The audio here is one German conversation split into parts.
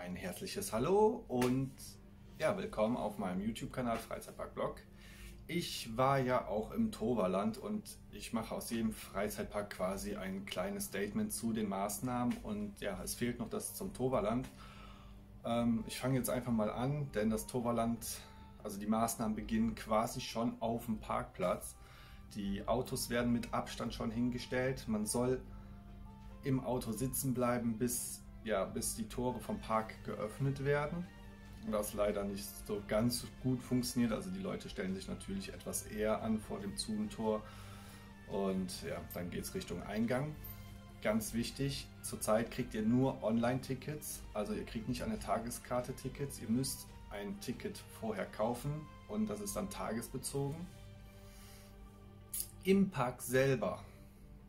ein herzliches Hallo und ja, willkommen auf meinem YouTube-Kanal Freizeitparkblog. Ich war ja auch im Toverland und ich mache aus jedem Freizeitpark quasi ein kleines Statement zu den Maßnahmen und ja, es fehlt noch das zum Toverland. Ich fange jetzt einfach mal an, denn das Toverland, also die Maßnahmen beginnen quasi schon auf dem Parkplatz. Die Autos werden mit Abstand schon hingestellt. Man soll im Auto sitzen bleiben, bis die Tore vom Park geöffnet werden. Was leider nicht so ganz gut funktioniert. Also die Leute stellen sich natürlich etwas eher an vor dem Zugentor. Und ja, dann geht es Richtung Eingang. Ganz wichtig, zurzeit kriegt ihr nur Online-Tickets. Also ihr kriegt nicht an der Tageskarte Tickets. Ihr müsst ein Ticket vorher kaufen und das ist dann tagesbezogen. Im Park selber,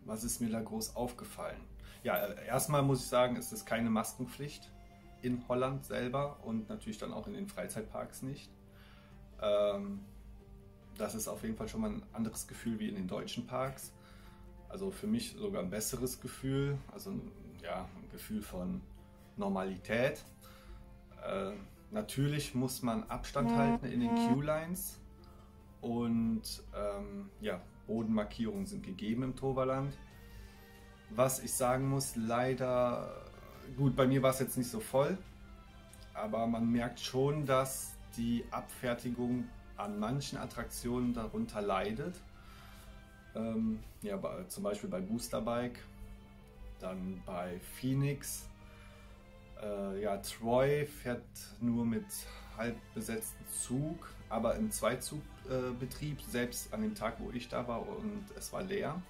was ist mir da groß aufgefallen? Ja, erstmal muss ich sagen, es ist keine Maskenpflicht in Holland selber und natürlich dann auch in den Freizeitparks nicht. Das ist auf jeden Fall schon mal ein anderes Gefühl wie in den deutschen Parks. Also für mich sogar ein besseres Gefühl, also ja, ein Gefühl von Normalität. Natürlich muss man Abstand halten in den Queue-Lines und ja, Bodenmarkierungen sind gegeben im Toverland. Was ich sagen muss, leider, gut, bei mir war es jetzt nicht so voll, aber man merkt schon, dass die Abfertigung an manchen Attraktionen darunter leidet. Ja, zum Beispiel bei Boosterbike, dann bei Phoenix. Ja, Troy fährt nur mit halb besetzten Zug, aber im Zweizugbetrieb, selbst an dem Tag, wo ich da war und es war leer.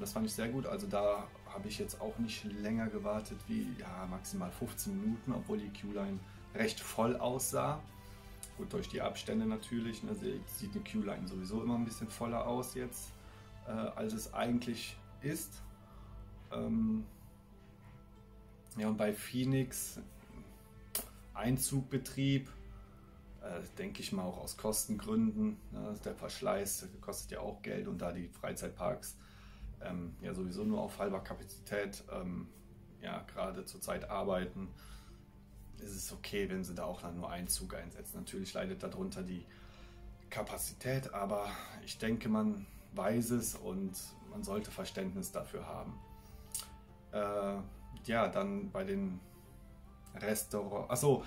Das fand ich sehr gut, also da habe ich jetzt auch nicht länger gewartet wie ja, maximal 15 Minuten, obwohl die Queue-Line recht voll aussah. Gut, durch die Abstände natürlich, ne, sieht die Queue-Line sowieso immer ein bisschen voller aus jetzt, als es eigentlich ist. Ja, und bei Phoenix, Einzugbetrieb, denke ich mal auch aus Kostengründen, ne, der Verschleiß kostet ja auch Geld und da die Freizeitparks ja sowieso nur auf halber Kapazität ja, gerade zurzeit arbeiten, ist es okay, wenn sie da auch dann nur einen Zug einsetzen. Natürlich leidet darunter die Kapazität, aber ich denke, man weiß es und man sollte Verständnis dafür haben. Ja, dann bei den Restaurants. Achso,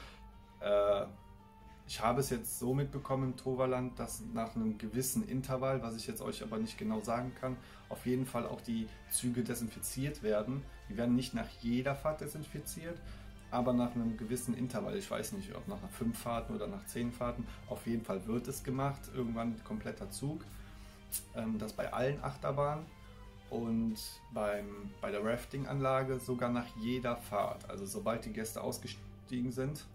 ich habe es jetzt so mitbekommen im Toverland, dass nach einem gewissen Intervall, was ich jetzt euch aber nicht genau sagen kann, auf jeden Fall auch die Züge desinfiziert werden. Die werden nicht nach jeder Fahrt desinfiziert, aber nach einem gewissen Intervall, ich weiß nicht, ob nach 5 Fahrten oder nach 10 Fahrten, auf jeden Fall wird es gemacht, irgendwann ein kompletter Zug. Das bei allen Achterbahnen. Und bei der Rafting-Anlage sogar nach jeder Fahrt. Also sobald die Gäste ausgestiegen sind,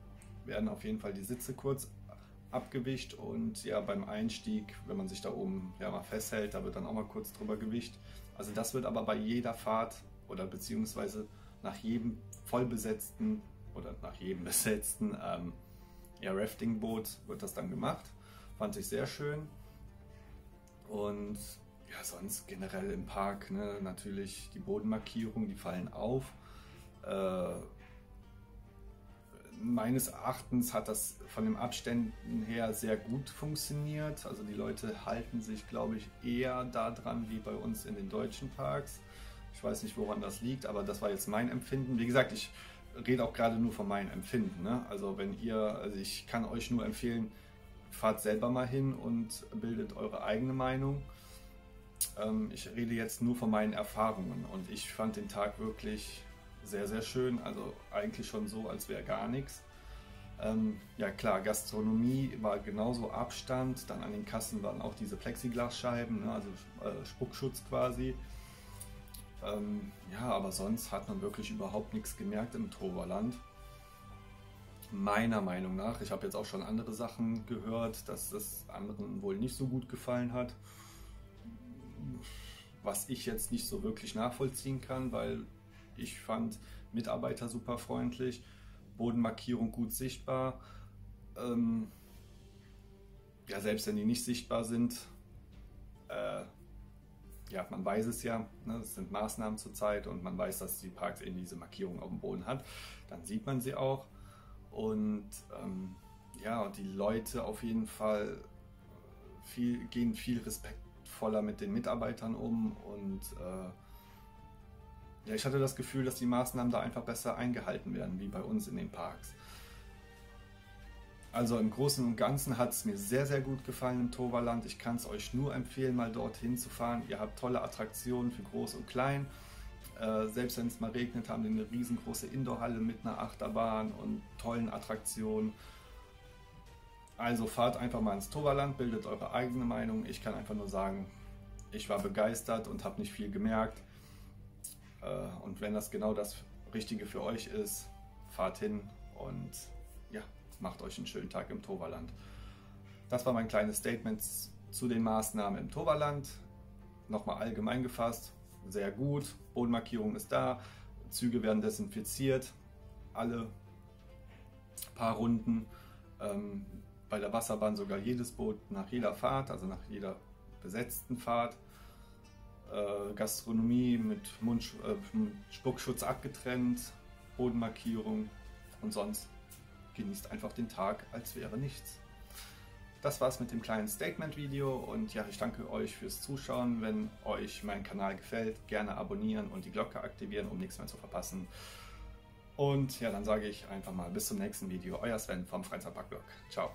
werden auf jeden Fall die Sitze kurz abgewicht. Und ja, beim Einstieg, wenn man sich da oben ja mal festhält, da wird dann auch mal kurz drüber gewicht. Also das wird aber bei jeder Fahrt oder beziehungsweise nach jedem vollbesetzten oder nach jedem besetzten ja, Rafting-Boot wird das dann gemacht. Fand ich sehr schön. Und ja, sonst generell im Park, ne, natürlich die Bodenmarkierungen, die fallen auf. Meines Erachtens hat das von den Abständen her sehr gut funktioniert. Also die Leute halten sich, glaube ich, eher daran wie bei uns in den deutschen Parks. Ich weiß nicht, woran das liegt, aber das war jetzt mein Empfinden. Wie gesagt, ich rede auch gerade nur von meinem Empfinden, ne? Also wenn ihr, also ich kann euch nur empfehlen, fahrt selber mal hin und bildet eure eigene Meinung. Ich rede jetzt nur von meinen Erfahrungen und ich fand den Tag wirklich sehr, sehr schön. Also eigentlich schon so, als wäre gar nichts. Ja klar, Gastronomie war genauso Abstand. Dann an den Kassen waren auch diese Plexiglasscheiben, ne, also Spuckschutz quasi. Ja, aber sonst hat man wirklich überhaupt nichts gemerkt im Toverland. Meiner Meinung nach, ich habe jetzt auch schon andere Sachen gehört, dass das anderen wohl nicht so gut gefallen hat. Was ich jetzt nicht so wirklich nachvollziehen kann, weil ich fand Mitarbeiter super freundlich, Bodenmarkierung gut sichtbar. Ja, selbst wenn die nicht sichtbar sind, ja, man weiß es ja, ne, es sind Maßnahmen zurzeit und man weiß, dass die Parks eben diese Markierung auf dem Boden hat, dann sieht man sie auch. und ja, die Leute auf jeden Fall gehen viel respektvoller mit den Mitarbeitern um und ja, ich hatte das Gefühl, dass die Maßnahmen da einfach besser eingehalten werden, wie bei uns in den Parks. Also im Großen und Ganzen hat es mir sehr, sehr gut gefallen im Toverland. Ich kann es euch nur empfehlen, mal dorthin zu fahren. Ihr habt tolle Attraktionen für groß und klein. Selbst wenn es mal regnet, haben wir eine riesengroße Indoorhalle mit einer Achterbahn und tollen Attraktionen. Also fahrt einfach mal ins Toverland, bildet eure eigene Meinung. Ich kann einfach nur sagen, ich war begeistert und habe nicht viel gemerkt. Und wenn das genau das Richtige für euch ist, fahrt hin und ja, macht euch einen schönen Tag im Toverland. Das war mein kleines Statement zu den Maßnahmen im Toverland. Nochmal allgemein gefasst, sehr gut, Bodenmarkierung ist da, Züge werden desinfiziert, alle paar Runden, bei der Wasserbahn sogar jedes Boot nach jeder Fahrt, also nach jeder besetzten Fahrt. Gastronomie mit Spuckschutz abgetrennt, Bodenmarkierung und sonst genießt einfach den Tag, als wäre nichts. Das war's mit dem kleinen Statement-Video und ja, ich danke euch fürs Zuschauen. Wenn euch mein Kanal gefällt, gerne abonnieren und die Glocke aktivieren, um nichts mehr zu verpassen. Und ja, dann sage ich einfach mal bis zum nächsten Video. Euer Sven vom Freizeitparkblog. Ciao.